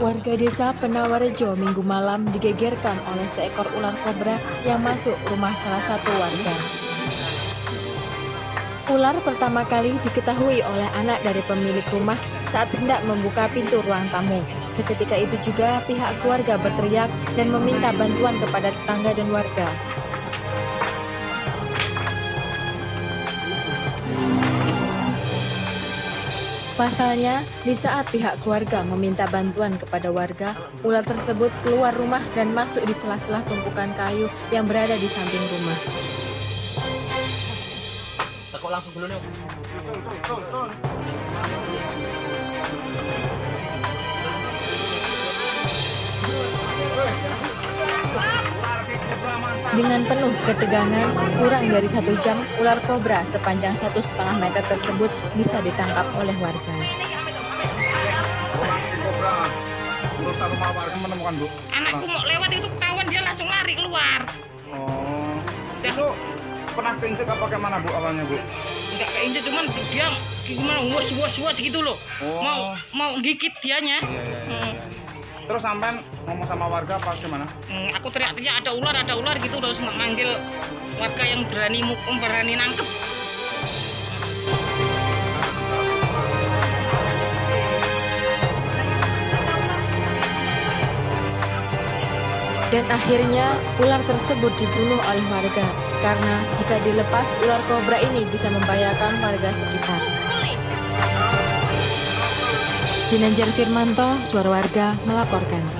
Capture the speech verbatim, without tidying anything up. Warga desa Penawar Rejo minggu malam digegerkan oleh seekor ular kobra yang masuk rumah salah satu warga. Ular pertama kali diketahui oleh anak dari pemilik rumah saat hendak membuka pintu ruang tamu. Seketika itu juga pihak keluarga berteriak dan meminta bantuan kepada tetangga dan warga. Pasalnya, di saat pihak keluarga meminta bantuan kepada warga, ular tersebut keluar rumah dan masuk di sela-sela tumpukan kayu yang berada di samping rumah. Tekuk langsung dulu nih. Dengan penuh ketegangan, kurang dari satu jam, ular kobra sepanjang satu setengah meter tersebut bisa ditangkap oleh warga. Anakku mau lewat itu kawan dia langsung lari keluar. Oh, itu pernah keinjek apa kemana bu awalnya bu? Enggak keinjek, cuman dia gimana wos-wos-wos gitu loh. Oh. Mau mau gigit dianya. Iya, iya, iya, hmm. iya. Terus sampean ngomong sama warga apa gimana? Hmm, aku teriak-teriak ada ular, ada ular gitu, udah sempat manggil warga yang berani mukum, berani nangkep. Dan akhirnya ular tersebut dibunuh oleh warga karena jika dilepas ular kobra ini bisa membahayakan warga sekitar. Ginanjar Firmanto, Suara Warga melaporkan.